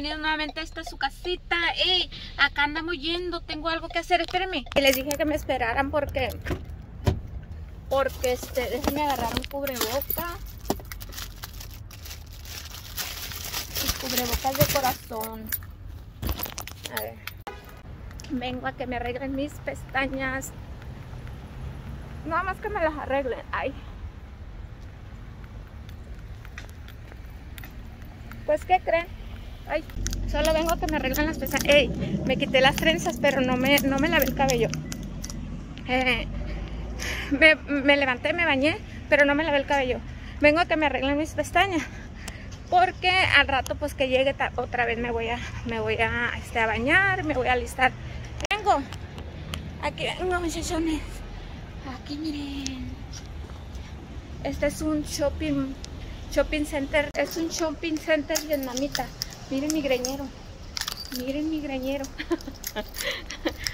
bienvenidos nuevamente a esta su casita. Ey, acá andamos yendo, tengo algo que hacer, espérenme. Les dije que me esperaran porque déjenme agarrar un cubreboca. Y cubrebocas de corazón. A ver. Vengo a que me arreglen mis pestañas. Nada más que me las arreglen. Ay. Pues, ¿qué creen? Ay, solo vengo a que me arreglen las pestañas. Ey, me quité las trenzas, pero no me lavé el cabello. Me levanté, me bañé, pero no me lavé el cabello. Vengo a que me arreglen mis pestañas. Porque al rato, pues, que llegue otra vez me voy a bañar, me voy a alistar. Vengo. Aquí vengo, muchachones. Aquí, miren. Este es un shopping center, es un shopping center vietnamita. Miren mi greñero, miren mi greñero.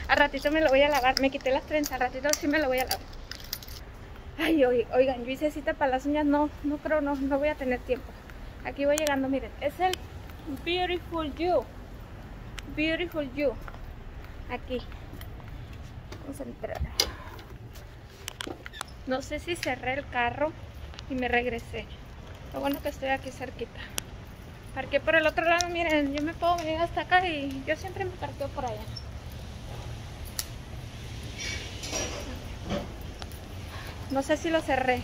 A ratito me lo voy a lavar, me quité las trenzas, a ratito sí me lo voy a lavar. Ay, oigan, yo hice cita para las uñas, no creo, no voy a tener tiempo. Aquí voy llegando, miren, es el Beautiful You, aquí. Vamos a entrar. No sé si cerré el carro y me regresé. Lo bueno que estoy aquí cerquita. Parqué por el otro lado, miren, yo me puedo venir hasta acá y yo siempre me parqueo por allá. No sé si lo cerré.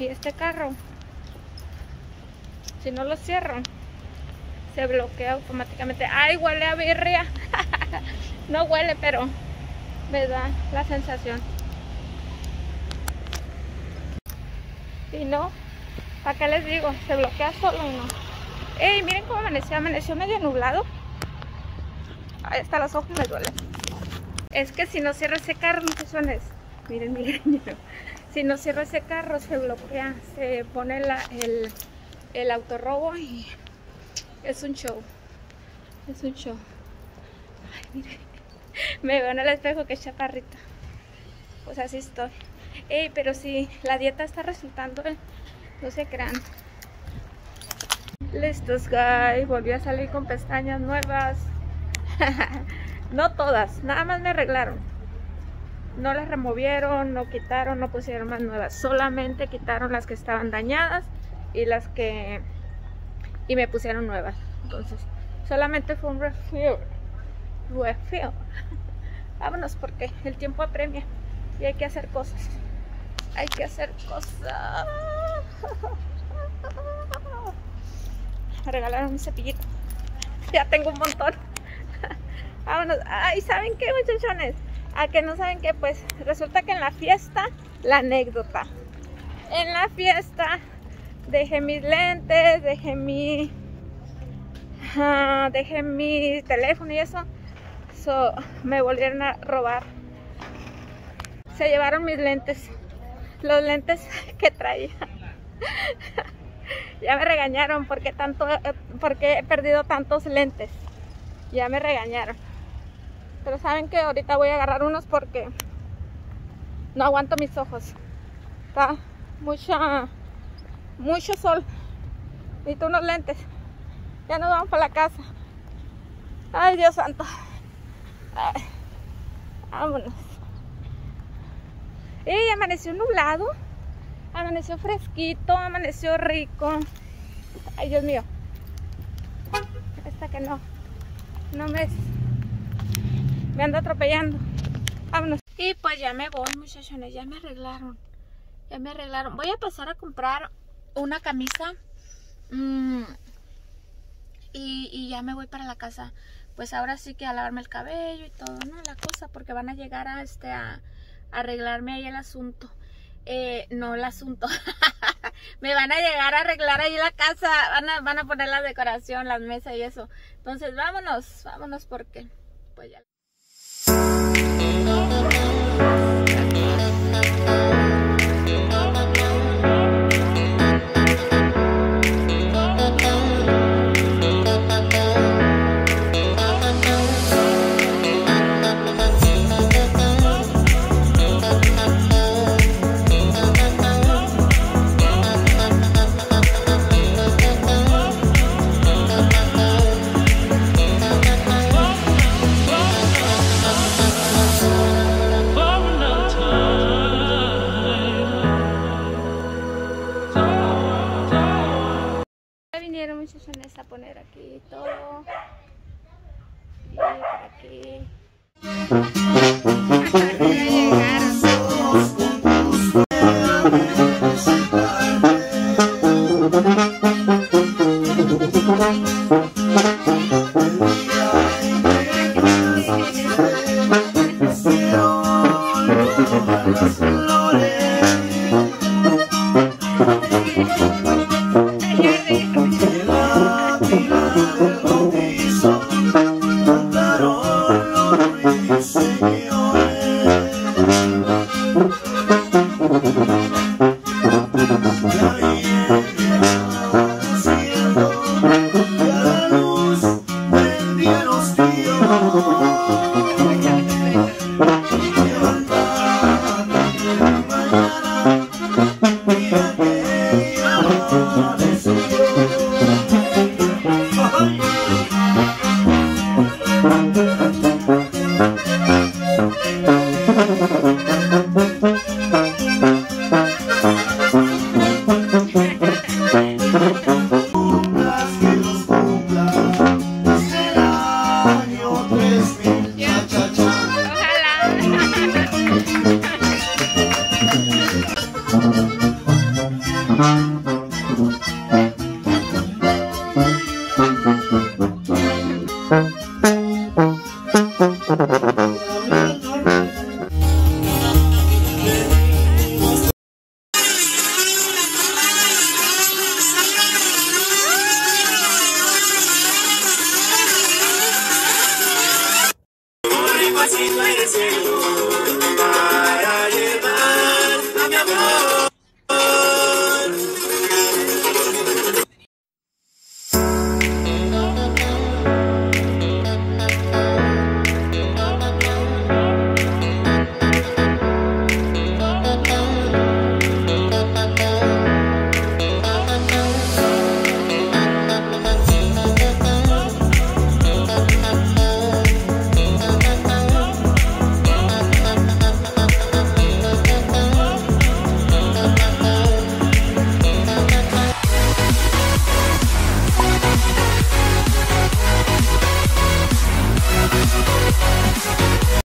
Y este carro, si no lo cierro, se bloquea automáticamente. ¡Ay, huele a birria! No huele, pero me da la sensación. Y no, acá les digo, se bloquea solo y no. Ey, miren cómo amaneció medio nublado. Ahí hasta los ojos me duelen. Es que si no cierro ese carro, muchachones, miren mi greñero. Si no cierro ese carro, se bloquea, se pone el autorrobo y es un show. Es un show. Ay, miren, me veo en el espejo, que chaparrita. Pues así estoy. Ey, pero si la dieta está resultando... No se crean. Listos, guys. Volví a salir con pestañas nuevas. No todas. Nada más me arreglaron. No las removieron, no quitaron, no pusieron más nuevas. Solamente quitaron las que estaban dañadas y las que... Y me pusieron nuevas. Entonces, solamente fue un refill. Refill. Vámonos porque el tiempo apremia. Y hay que hacer cosas. Hay que hacer cosas. Me regalaron un cepillito. Ya tengo un montón. Vámonos. Ay, ¿saben qué, muchachones? ¿A que no saben qué? Pues resulta que en la fiesta, la anécdota. En la fiesta dejé mis lentes, dejé mi teléfono y eso. Me volvieron a robar. Se llevaron mis lentes. Los lentes que traía. Ya me regañaron porque he perdido tantos lentes. Ya me regañaron. Pero saben que ahorita voy a agarrar unos porque no aguanto mis ojos. Está mucho sol. Necesito unos lentes. Ya nos vamos para la casa. Ay, Dios santo. Ay, vámonos. Y amaneció nublado. Amaneció fresquito, amaneció rico. Ay, Dios mío. Esta que no me anda atropellando. Vámonos. Y pues ya me voy, muchachones, ya me arreglaron. Ya me arreglaron. Voy a pasar a comprar una camisa. Y ya me voy para la casa. Pues ahora sí que a lavarme el cabello y todo, ¿no? La cosa, porque van a llegar a arreglarme ahí el asunto. No el asunto. Me van a llegar a arreglar ahí la casa. Van a poner la decoración, las mesas y eso. Entonces vámonos, vámonos porque pues ya. muchachones, a poner aquí todo. Y por aquí. Acá ya llegaron todos juntos. Para